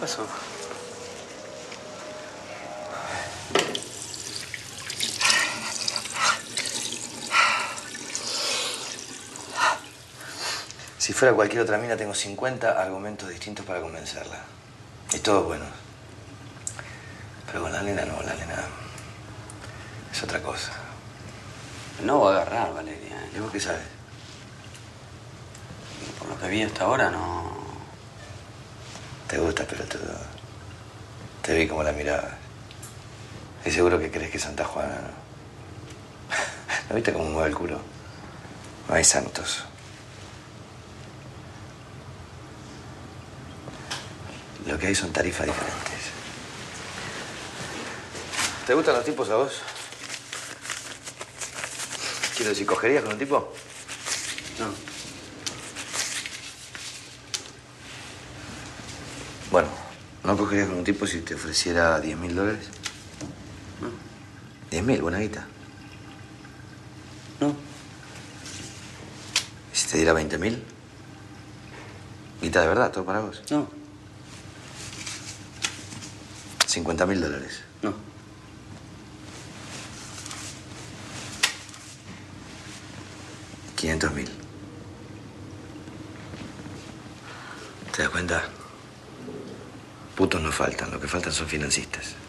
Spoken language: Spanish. pasó? Si fuera cualquier otra mina, tengo 50 argumentos distintos para convencerla. Y todos buenos. Pero con la nena no, la nena es otra cosa. No va a agarrar, Valeria. ¿Y vos qué sabes? Por lo que vi hasta ahora, no... Te gusta, pelotudo. Te vi como la mirabas. Y seguro que crees que es Santa Juana, ¿no? ¿No viste cómo mueve el culo? No hay santos. Lo que hay son tarifas diferentes. ¿Te gustan los tipos a vos? Quiero decir, ¿cogerías con un tipo? No. Bueno, ¿no cogerías con un tipo si te ofreciera 10.000 dólares? No. 10.000, buena guita. No. ¿Y si te diera 20.000? Guita de verdad, todo para vos. No. 50.000 dólares. No. $500.000. ¿Te das cuenta? Putos no faltan, lo que faltan son financistas.